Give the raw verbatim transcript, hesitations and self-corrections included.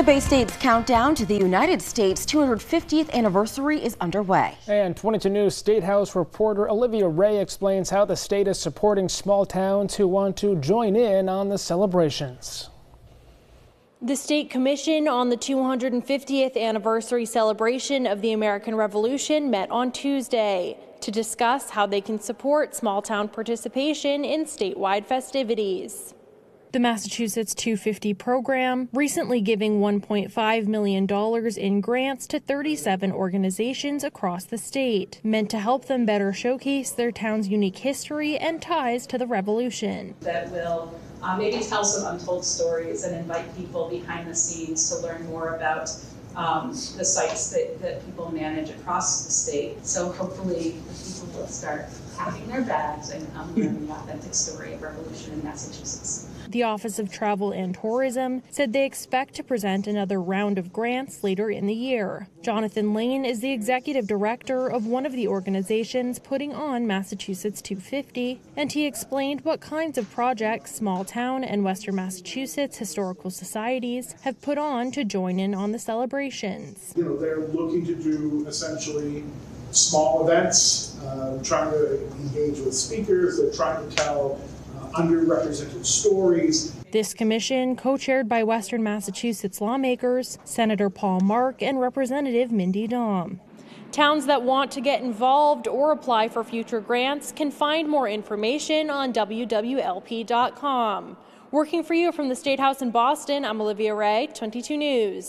The Bay State's countdown to the United States' two hundred fiftieth anniversary is underway. And twenty-two News State House reporter Olivia Ray explains how the state is supporting small towns who want to join in on the celebrations. The State Commission on the two hundred fiftieth anniversary celebration of the American Revolution met on Tuesday to discuss how they can support small town participation in statewide festivities. The Massachusetts two fifty program recently giving one point five million dollars in grants to thirty-seven organizations across the state, meant to help them better showcase their town's unique history and ties to the revolution. That will uh, maybe tell some untold stories and invite people behind the scenes to learn more about um, the sites that, that people manage across the state. So hopefully the people will start packing their bags and come learn the authentic story of revolution in Massachusetts. The Office of Travel and Tourism said they expect to present another round of grants later in the year. Jonathan Lane is the executive director of one of the organizations putting on Massachusetts two fifty, and he explained what kinds of projects small town and Western Massachusetts historical societies have put on to join in on the celebrations. You know, they're looking to do essentially small events, uh, trying to engage with speakers, they're trying to tell underrepresented stories. This commission, co-chaired by Western Massachusetts lawmakers, Senator Paul Mark and Representative Mindy Daum. Towns that want to get involved or apply for future grants can find more information on w w l p dot com. Working for you from the State House in Boston, I'm Olivia Ray, twenty-two News.